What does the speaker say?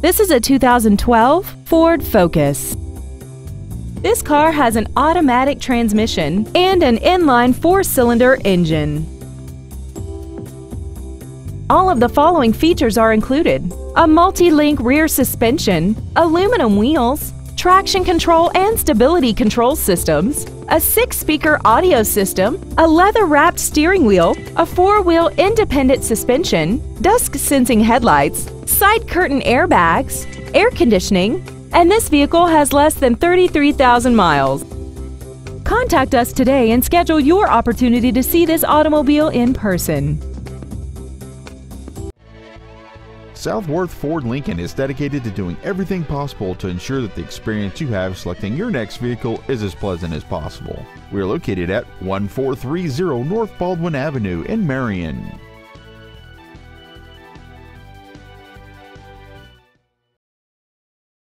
This is a 2012 Ford Focus. This car has an automatic transmission and an inline four-cylinder engine. All of the following features are included: a multi-link rear suspension, aluminum wheels, traction control and stability control systems, a 6-speaker audio system, a leather-wrapped steering wheel, a 4-wheel independent suspension, dusk-sensing headlights, side curtain airbags, air conditioning, and this vehicle has less than 33,000 miles. Contact us today and schedule your opportunity to see this automobile in person. Southworth Ford Lincoln is dedicated to doing everything possible to ensure that the experience you have selecting your next vehicle is as pleasant as possible. We are located at 1430 North Baldwin Avenue in Marion.